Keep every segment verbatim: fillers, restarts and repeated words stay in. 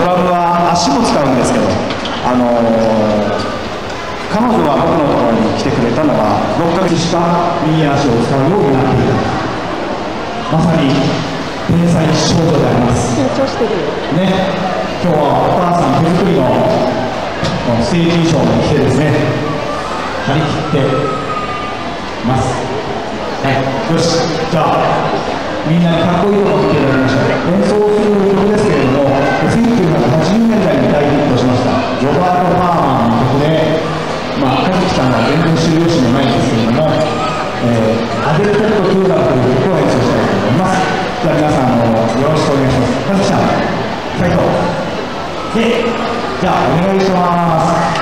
ドラムは足も使うんですけど、あのー彼女は僕のところに来てくれたのはろっかげつしか右足を使うようになっていた。まさに天才少女であります。緊張してるよね。今日はお母さん手作りのステージ衣装に着てですね、張り切ってます。はい、よし、じゃあみんなにかっこいいとこ見ていただきましょう。演奏する曲ですけれども、せんきゅうひゃくはちじゅうねんだいに大ヒットしましたロバート・パーマンの曲で、まあ、和樹さんは全然修了士もないんですけれども、えー、アデルトルトトゥーラという曲を演奏したいと思います。じゃあ皆さん、あのよろしくお願いします。和樹さん、最後で、じゃあお願いします。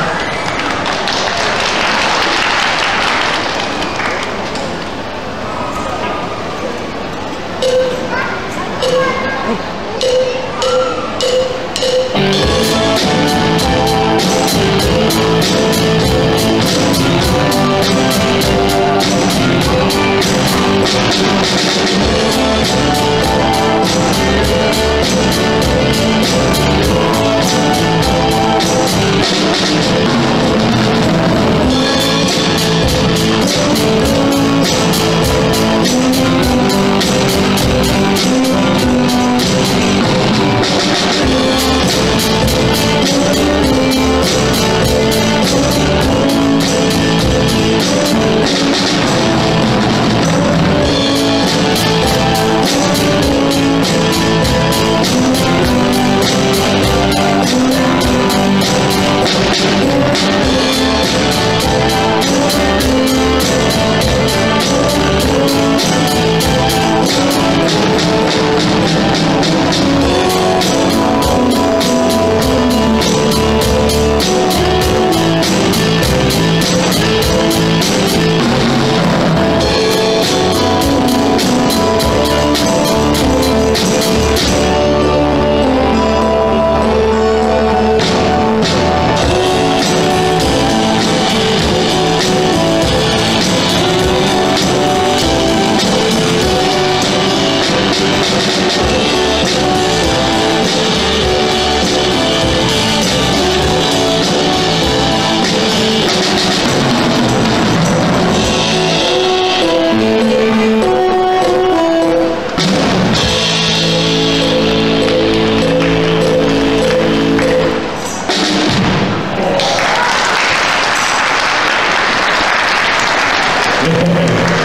Thank you.